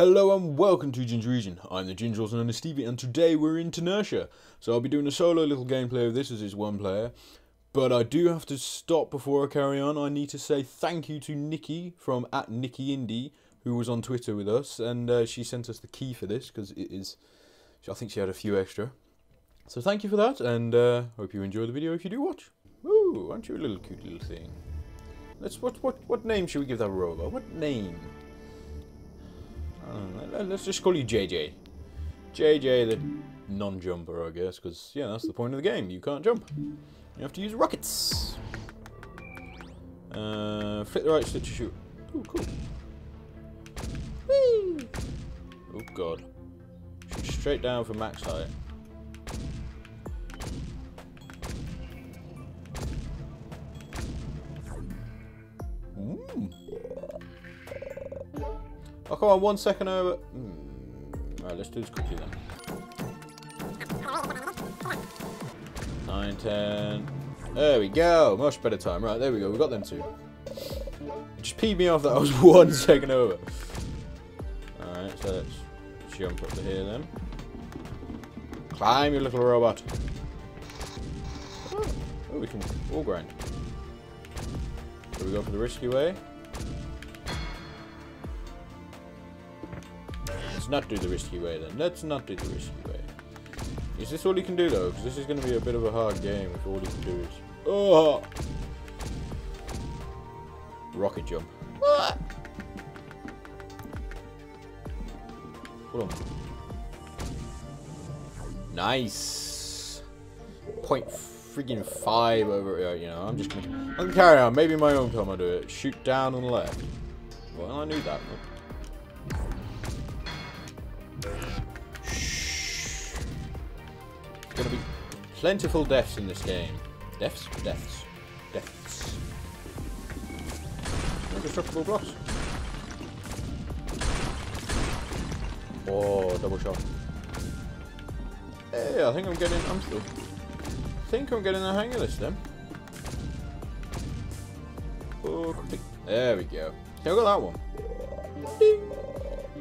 Hello and welcome to GingeWegian. I'm the Ginger, also known as Stevie, and today we're in Tinertia. So I'll be doing a solo little gameplay of this as it's one player. But I do have to stop before I carry on. I need to say thank you to Nikki from @nikki_indy, who was on Twitter with us, and she sent us the key for this because it is. I think she had a few extra. So thank you for that, and hope you enjoy the video if you do watch. Ooh, aren't you a little cute little thing? Let's what name should we give that robot? What name? Let's just call you JJ. JJ the non-jumper, I guess, because, yeah, that's the point of the game. You can't jump. You have to use rockets. Flick the right stick to shoot. Ooh, cool. Whee! Oh, God. Shoot straight down for max height. Ooh. Oh, come on, 1 second over. Alright, let's do this quickly then. 9, 10. There we go. Much better time. Right, there we go. We got them two. It just peed me off that I was 1 second over. Alright, so let's jump up to here then. Climb, you little robot. Oh, we can all grind. So we go for the risky way. Not do the risky way then. Let's not do the risky way. Is this all you can do though? Because this is going to be a bit of a hard game if all you can do is oh rocket jump. Ah! Hold on. Nice. 0.5 over. You know, I'm just gonna. I'm carry on. Maybe my own time I do it. Shoot down on the left. Well, I knew that. Gonna be plentiful deaths in this game. Deaths. Indestructible blocks. Oh, double shot. Hey, I think I'm getting. I think I'm getting the hang of this then. Oh, there we go. Yeah, I got that one. Ding,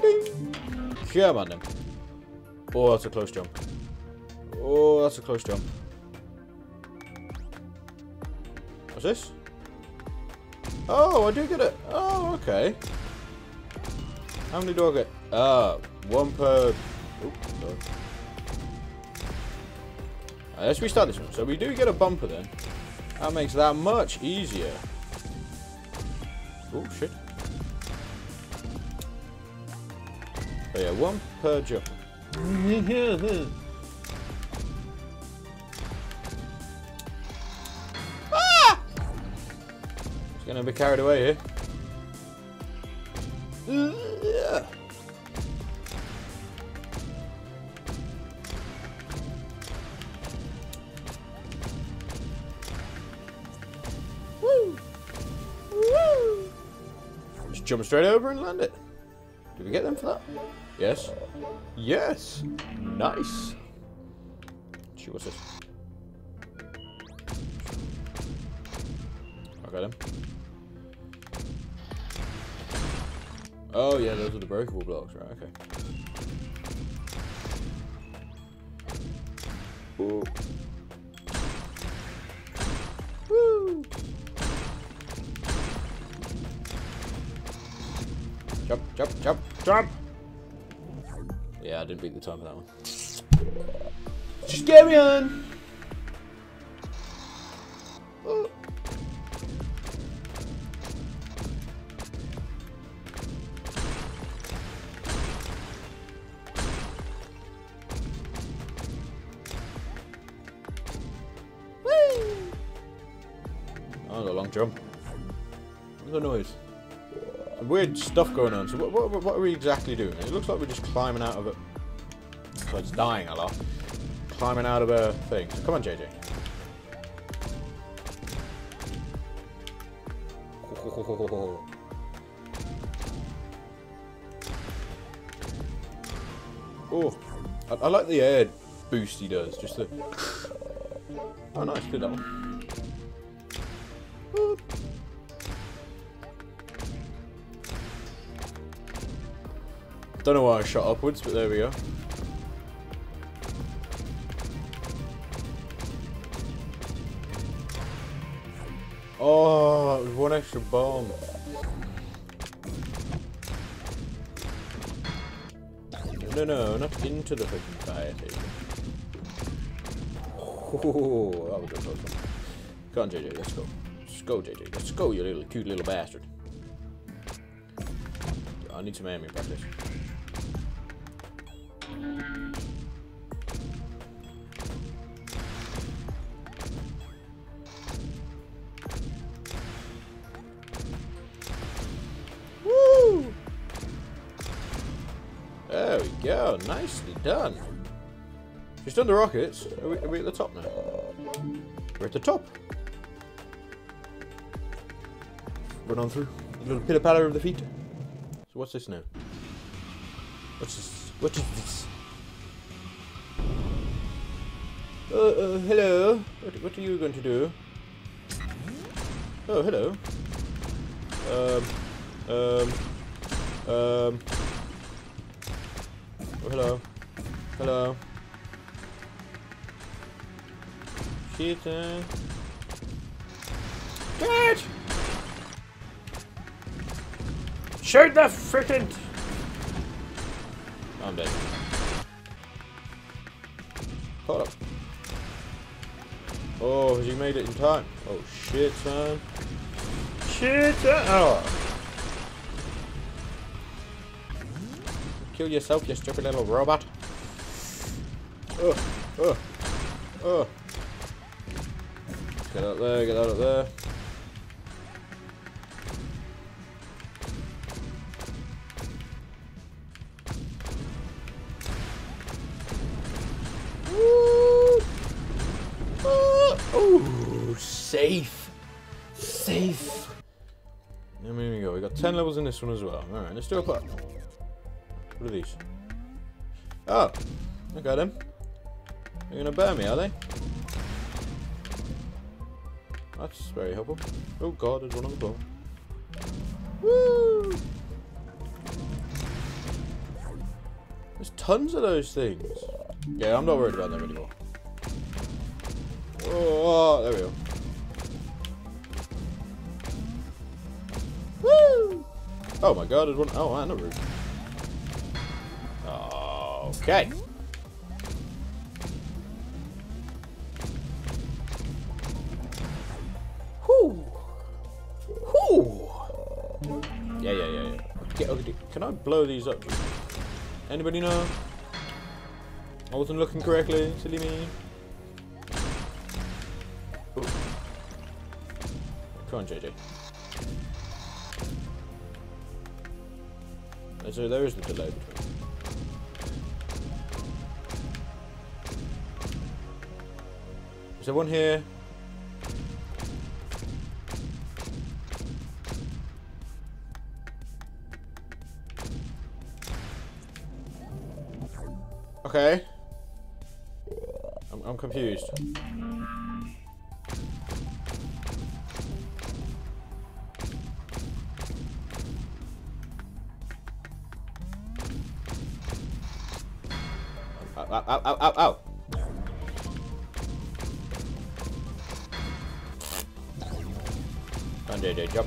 ding. Come on then. Oh, that's a close jump. Oh, that's a close jump. What's this? Oh, I do get it. Oh, okay. How many do I get? Ah, one per... Oops, sorry. Right, let's restart this one. So we do get a bumper then. That makes that much easier. Oh, shit. Oh, yeah, one per jump. Gonna be carried away here. Yeah. Woo! Woo! Just jump straight over and land it. Did we get them for that? Yes. Yes. Nice. Shoot, what's this? I got him. Oh yeah, those are the breakable blocks, right, okay. Ooh. Woo! Jump, jump, jump, jump! Yeah, I didn't beat the time for that one. Just get me on! Ooh. A long jump. What's the noise? Some weird stuff going on. So what are we exactly doing? It looks like we're just climbing out of a. So it's dying a lot. Climbing out of a thing. So come on, JJ. Oh, I like the air boost he does. Just the. Oh, nice, did that one. Don't know why I shot upwards, but there we go. Oh, that was one extra bomb. No, no, not into the freaking fire. Oh, that was awesome. Come on, JJ, let's go. Let's go, JJ. Let's go, you little cute little bastard. I need some ammo practice. Woo! There we go. Nicely done. She's done the rockets. Are we at the top now? We're at the top. Run on through. A little pitter-patter of the feet. What's this now? What's this? What is this? Hello? What are you going to do? Oh, hello. Oh, hello. Hello. Cheater. Catch! Shoot the frickin'! I'm dead. Hold up. Oh, has he made it in time? Oh shit, son. Shit, son. Oh. Kill yourself, you stupid little robot. Oh, oh, oh. Get out there, get out of there. Safe. Safe. I mean, here we go. We got 10 levels in this one as well. Alright, let's do a part. What are these? Oh, look at them. They're gonna burn me, are they? That's very helpful. Oh god, there's one on the ball. Woo! There's tons of those things. Yeah, I'm not worried about them anymore. Oh, there we go. Oh my god, there's one. Oh, and a roof. Okay. Whoo! Whoo! Yeah, yeah, yeah, yeah. Okay, can I blow these up? Anybody know? I wasn't looking correctly, silly me. Ooh. Come on, JJ. So there is the delay between. Is there one here? Okay. I'm confused. Ow, ow, ow, ow, ow. Come on, JJ, jump.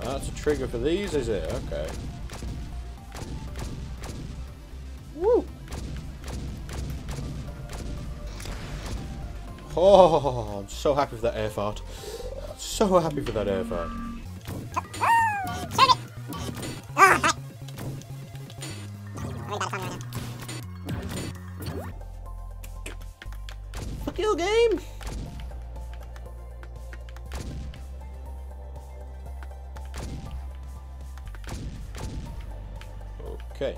Oh, that's a trigger for these, is it? Okay. Woo! Oh, I'm so happy for that air fart. So happy for that air fart. Fuck you, game! Okay.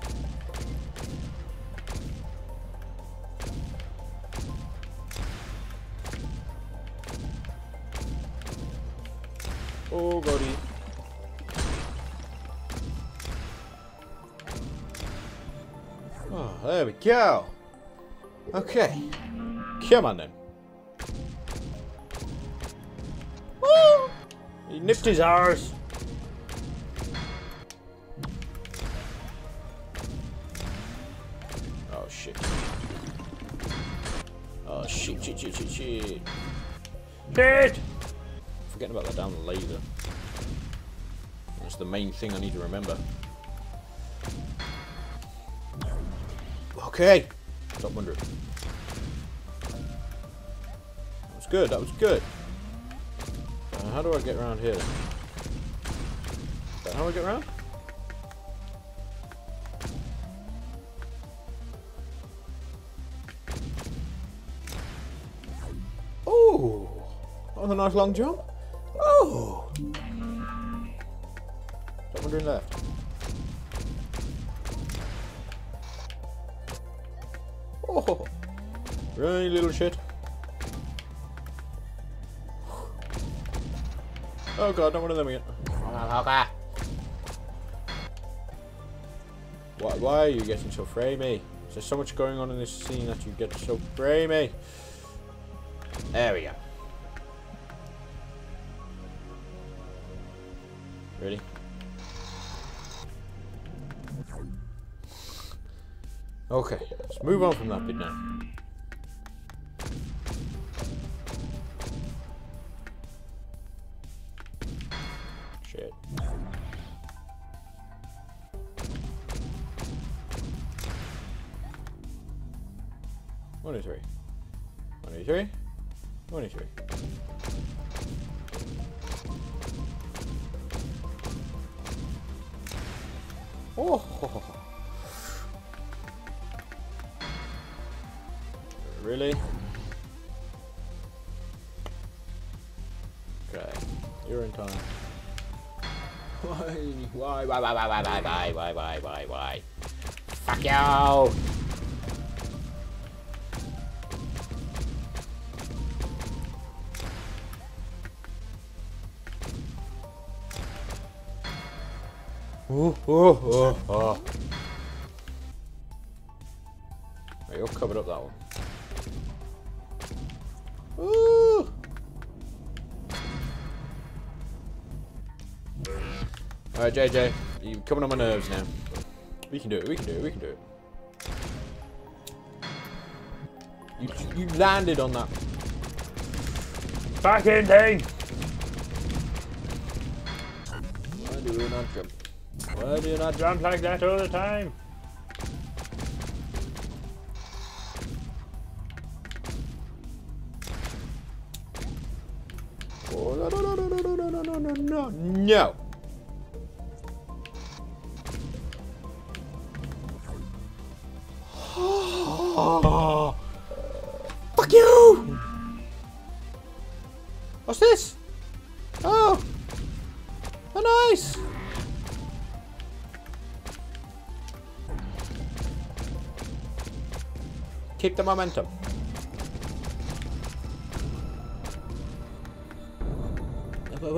Oh, goody. Oh, there we go. Okay. Come on then. He nipped his arse. Oh shit. Oh shit, shit, shit, shit, shit. Dead! Forgetting about that damn laser. That's the main thing I need to remember. Okay. Stop wondering. That was good, that was good. How do I get around here? Is that how I get around? Oh, that was a nice long jump. Oh, stop wondering there. Oh, really little shit. Oh god, not one of them again. Why are you getting so framey? There's so much going on in this scene that you get so framey. There we go. Ready? Okay, let's move on from that bit now. Really? Okay, you're in time. Why? Fuck you! Oh. Right, you're covered up that one. Ooh. All right, JJ, you're coming on my nerves now. We can do it. You landed on that fucking thing. Why do you not jump like that all the time? No! Oh, fuck you! What's this? Oh! Oh, nice! Keep the momentum.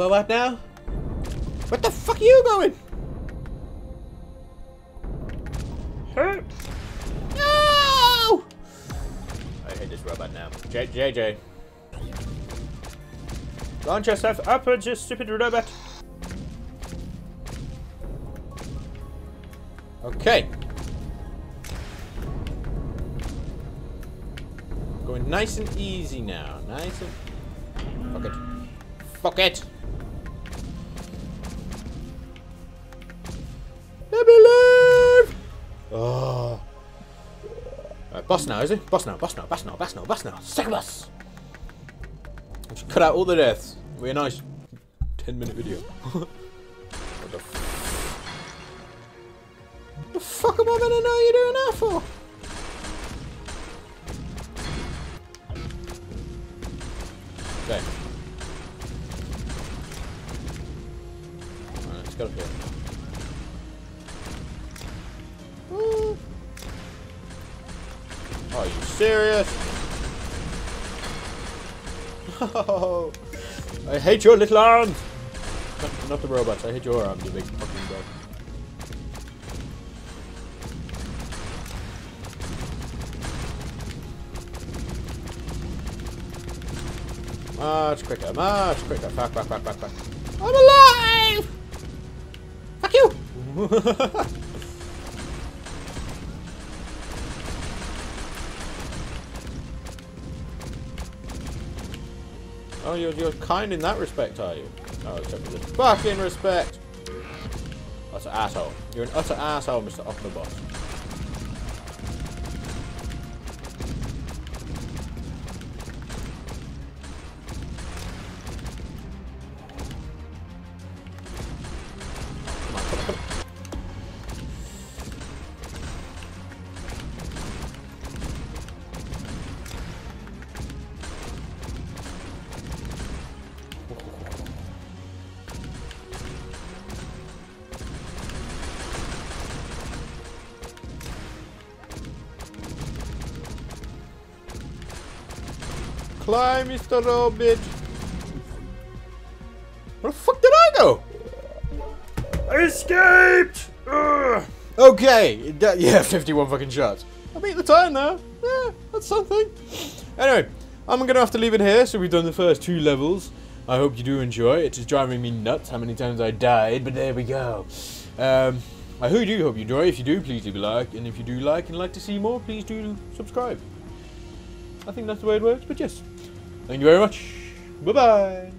What now? What the fuck are you going? Hurt! No! I hate this robot now. JJ. Launch yourself upwards, you stupid robot. Okay. Going nice and easy now. Nice and. Fuck it. Fuck it! Boss now, is it? Boss now. Second boss! I should cut out all the deaths. It'll be a nice 10-minute video. What the f... The fuck am I gonna know you're doing that for? Okay. Alright, let's get up here. Are you serious? Oh, I hate your little arms! Not the robots, I hate your arms, you big fucking dog. Much quicker, fuck. I'm alive! Fuck you! Oh, you're kind in that respect, are you? Oh, except for the fucking respect! Utter asshole. You're an utter asshole, Mr. Octobot. Fly, Mr. Robin. Where the fuck did I go? I escaped! Ugh. Okay, yeah, 51 fucking shots. I beat the time now. Yeah, that's something. Anyway, I'm gonna have to leave it here. So we've done the first two levels. I hope you do enjoy. It is driving me nuts how many times I died, but there we go. I do hope you enjoy. If you do, please leave a like. And if you do like and like to see more, please do subscribe. I think that's the way it works, but yes. Thank you very much. Bye-bye.